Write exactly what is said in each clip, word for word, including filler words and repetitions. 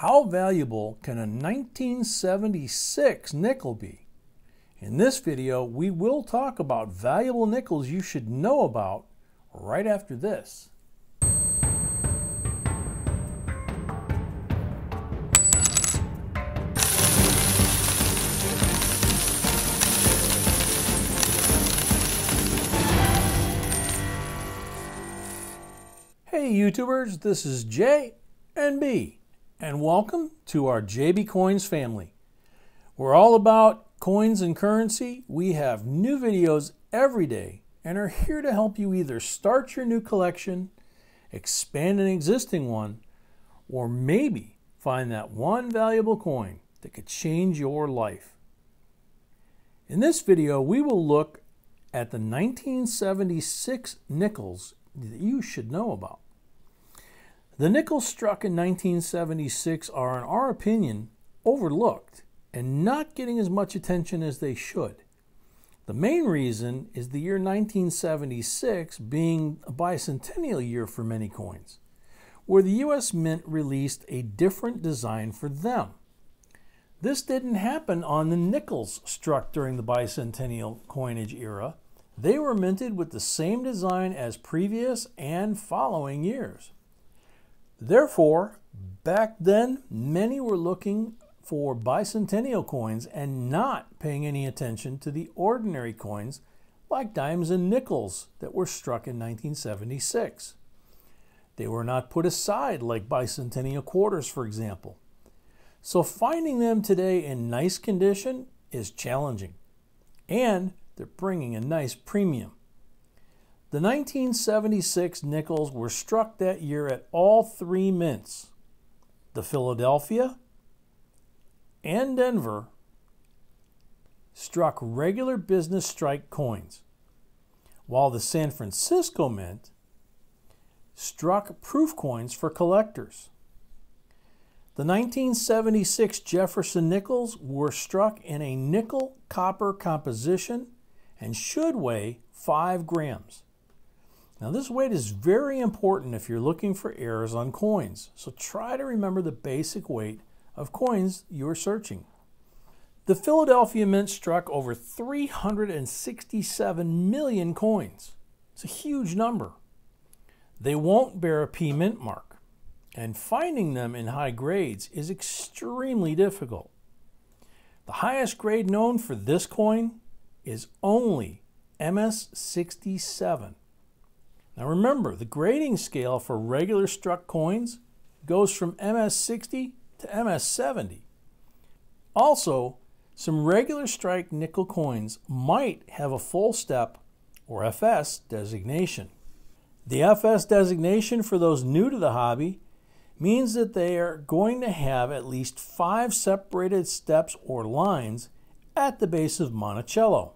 How valuable can a nineteen seventy-six nickel be? In this video, we will talk about valuable nickels you should know about right after this. Hey YouTubers, this is Jay and B, and welcome to our J B Coins family. We're all about coins and currency. We have new videos every day and are here to help you either start your new collection, expand an existing one, or maybe find that one valuable coin that could change your life. In this video, we will look at the nineteen seventy-six nickels that you should know about. The nickels struck in nineteen seventy-six are, in our opinion, overlooked and not getting as much attention as they should. The main reason is the year nineteen seventy-six being a bicentennial year for many coins, where the U S Mint released a different design for them. This didn't happen on the nickels struck during the bicentennial coinage era. They were minted with the same design as previous and following years. Therefore, back then, many were looking for bicentennial coins and not paying any attention to the ordinary coins like dimes and nickels that were struck in nineteen seventy-six. They were not put aside like bicentennial quarters, for example. So finding them today in nice condition is challenging, and they're bringing a nice premium. The nineteen seventy-six nickels were struck that year at all three mints, the Philadelphia and Denver struck regular business strike coins, while the San Francisco Mint struck proof coins for collectors. The nineteen seventy-six Jefferson nickels were struck in a nickel copper composition and should weigh five grams. Now, this weight is very important if you're looking for errors on coins, so try to remember the basic weight of coins you are searching. The Philadelphia Mint struck over three hundred sixty-seven million coins. It's a huge number. They won't bear a P mint mark, and finding them in high grades is extremely difficult. The highest grade known for this coin is only M S sixty-seven. Now remember, the grading scale for regular struck coins goes from M S sixty to M S seventy. Also, some regular strike nickel coins might have a full step or F S designation. The F S designation, for those new to the hobby, means that they are going to have at least five separated steps or lines at the base of Monticello.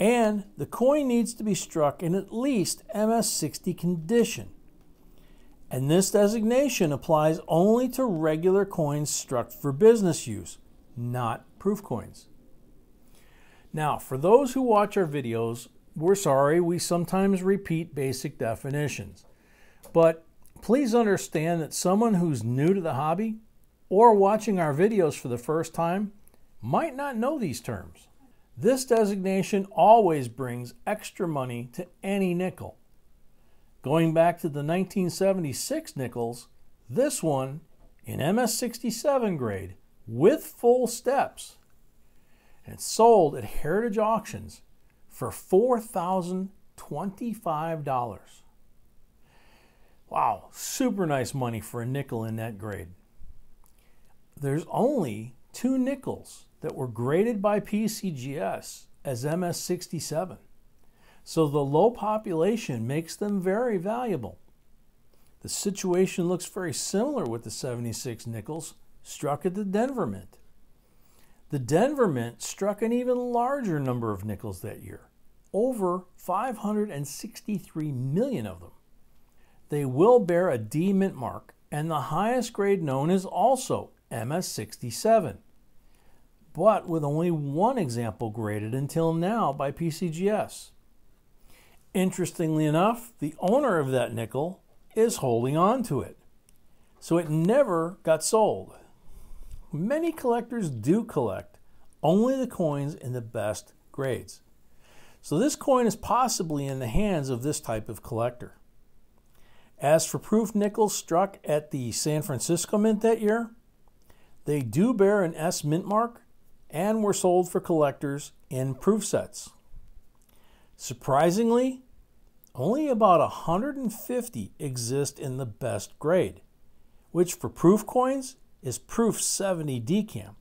And the coin needs to be struck in at least M S sixty condition. And this designation applies only to regular coins struck for business use, not proof coins. Now, for those who watch our videos, we're sorry we sometimes repeat basic definitions. But please understand that someone who's new to the hobby or watching our videos for the first time might not know these terms. This designation always brings extra money to any nickel. Going back to the nineteen seventy-six nickels, this one in M S sixty-seven grade with full steps, and sold at Heritage Auctions for four thousand twenty-five dollars. Wow, super nice money for a nickel in that grade. There's only two nickels that were graded by P C G S as M S sixty-seven. So the low population makes them very valuable. The situation looks very similar with the seventy-six nickels struck at the Denver Mint. The Denver Mint struck an even larger number of nickels that year, over five hundred sixty-three million of them. They will bear a D mint mark, and the highest grade known is also M S sixty-seven. But with only one example graded until now by P C G S. Interestingly enough, the owner of that nickel is holding on to it. so it never got sold. Many collectors do collect only the coins in the best grades. So this coin is possibly in the hands of this type of collector. As for proof nickels struck at the San Francisco Mint that year, they do bear an S mint mark and were sold for collectors in proof sets. Surprisingly, only about one hundred fifty exist in the best grade, which for proof coins is proof seventy decam.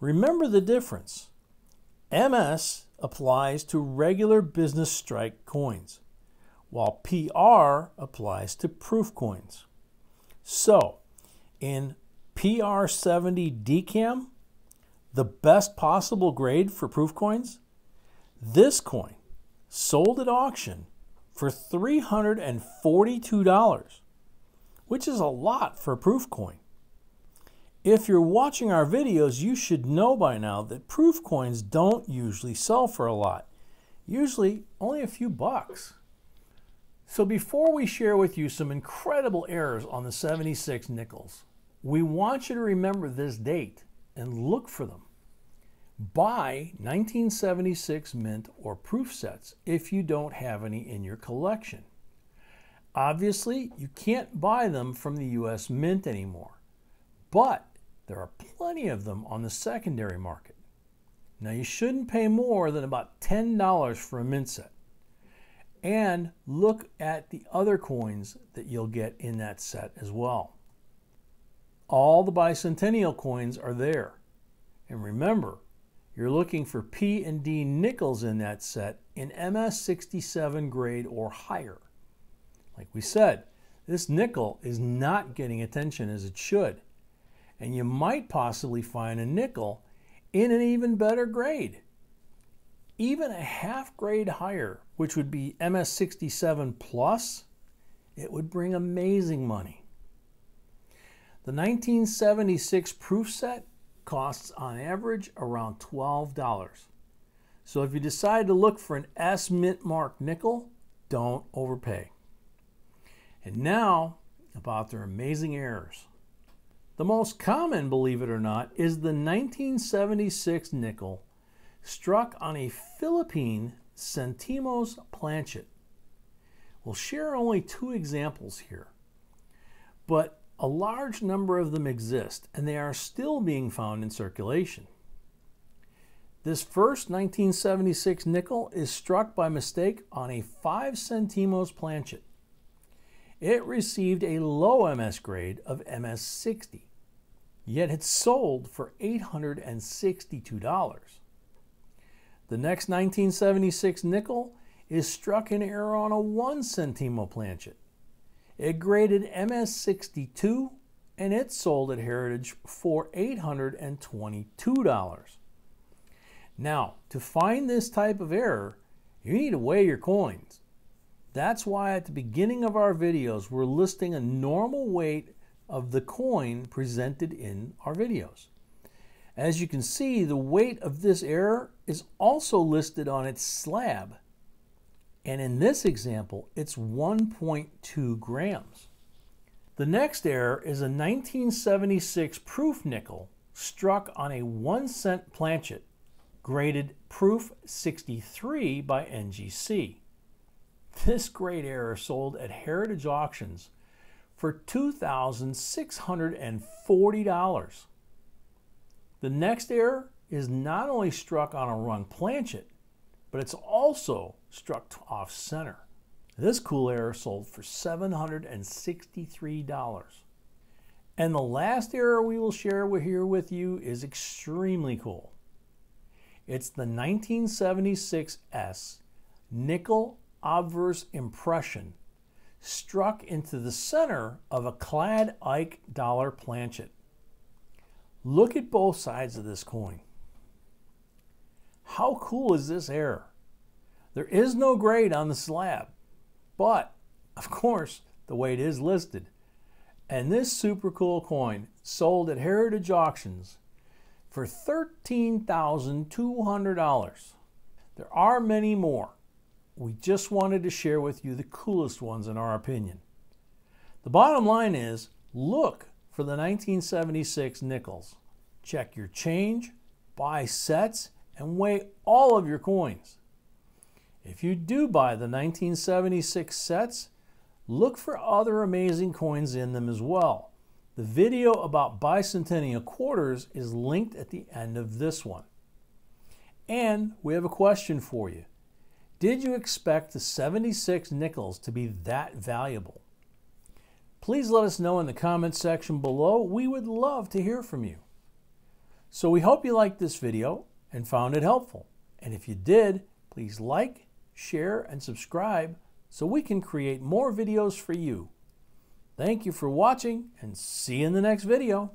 Remember the difference. M S applies to regular business strike coins, while P R applies to proof coins. So, in P R seventy decam, the best possible grade for proof coins, this coin sold at auction for three hundred forty-two dollars, which is a lot for a proof coin. If you're watching our videos, you should know by now that proof coins don't usually sell for a lot, usually only a few bucks. So before we share with you some incredible errors on the seventy-six nickels, we want you to remember this date and look for them. Buy nineteen seventy-six mint or proof sets if you don't have any in your collection. Obviously, you can't buy them from the U S Mint anymore, but there are plenty of them on the secondary market. Now, you shouldn't pay more than about ten dollars for a mint set. And look at the other coins that you'll get in that set as well. All the bicentennial coins are there. And remember, you're looking for P and D nickels in that set in M S sixty-seven grade or higher. Like we said, this nickel is not getting attention as it should. And you might possibly find a nickel in an even better grade, even a half grade higher, which would be M S sixty-seven plus. It would bring amazing money. The nineteen seventy-six proof set costs on average around twelve dollars. So if you decide to look for an S mint mark nickel, don't overpay. And now about their amazing errors. The most common, believe it or not, is the nineteen seventy-six nickel struck on a Philippine centimos planchet. We'll share only two examples here, but a large number of them exist, and they are still being found in circulation. This first nineteen seventy-six nickel is struck by mistake on a five centimos planchet. It received a low M S grade of M S sixty, yet it sold for eight hundred sixty-two dollars. The next nineteen seventy-six nickel is struck in error on a one centimo planchet. It graded M S sixty-two and it sold at Heritage for eight hundred twenty-two dollars. Now, to find this type of error, you need to weigh your coins. That's why at the beginning of our videos, we're listing a normal weight of the coin presented in our videos. As you can see, the weight of this error is also listed on its slab. And in this example, it's one point two grams. The next error is a nineteen seventy-six proof nickel struck on a one cent planchet, graded proof sixty-three by N G C. This great error sold at Heritage Auctions for two thousand six hundred forty dollars. The next error is not only struck on a run planchet, but it's also struck off center. This cool error sold for seven hundred sixty-three dollars. And the last error we will share here with you is extremely cool. It's the nineteen seventy-six S nickel obverse impression struck into the center of a Clad Ike dollar planchet. Look at both sides of this coin. How cool is this error? There is no grade on the slab, but of course the weight is listed. And this super cool coin sold at Heritage Auctions for thirteen thousand two hundred dollars. There are many more. We just wanted to share with you the coolest ones in our opinion. The bottom line is Look for the nineteen seventy-six nickels. Check your change, buy sets, and weigh all of your coins. If you do buy the nineteen seventy-six sets, look for other amazing coins in them as well. The video about bicentennial quarters is linked at the end of this one. And we have a question for you. Did you expect the seventy-six nickels to be that valuable? Please let us know in the comments section below. We would love to hear from you. So we hope you liked this video and found it helpful. And if you did, please like, share, and subscribe so we can create more videos for you. Thank you for watching, and see you in the next video.